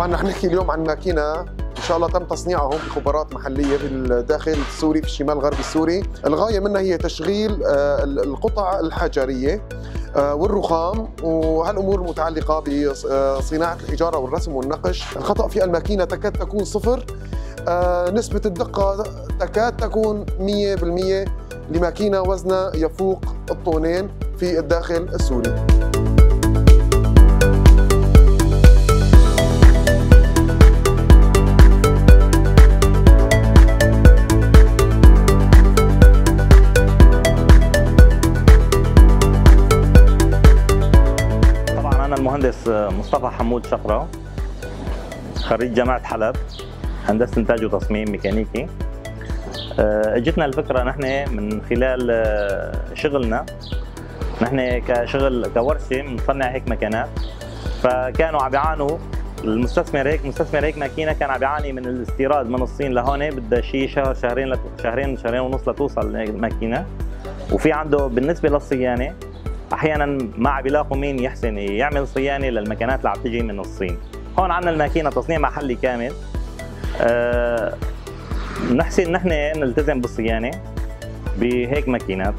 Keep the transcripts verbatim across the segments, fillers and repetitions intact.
طبعا نحن اليوم عن ماكينه ان شاء الله تم تصنيعها هون بخبرات محليه بالداخل السوري في الشمال الغربي السوري. الغايه منها هي تشغيل القطع الحجريه والرخام وهالامور المتعلقه بصناعه الحجاره والرسم والنقش. الخطا في الماكينه تكاد تكون صفر، نسبه الدقه تكاد تكون مئة بالمئة لماكينه وزنها يفوق الطنين في الداخل السوري. مهندس مصطفى حمود شقره، خريج جامعة حلب، هندسة إنتاج وتصميم ميكانيكي. اجتنا الفكرة نحن من خلال شغلنا، نحن كشغل كورشة بنصنع هيك مكانات، فكانوا عم بيعانوا المستثمر هيك مستثمر هيك ماكينة كان عم بيعاني من الاستيراد من الصين لهون، بدها شيء شهر شهرين شهرين شهرين ونص لتوصل الماكينة، وفي عنده بالنسبة للصيانة احيانا ما عم بيلاقوا مين يحسن يعمل صيانه للمكانات اللي عم تجي من الصين. هون عندنا الماكينه تصنيع محلي كامل، أه نحسن نحن نلتزم بالصيانه بهيك ماكينات،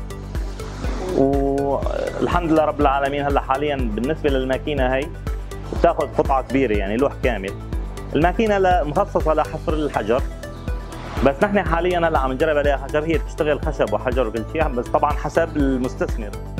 والحمد لله رب العالمين. هلا حاليا بالنسبه للماكينه هي بتاخذ قطعه كبيره، يعني لوح كامل. الماكينه مخصصه لحفر الحجر، بس نحن حاليا هلا عم نجرب عليها حجر، هي بتشتغل خشب وحجر وكل شيء، بس طبعا حسب المستثمر.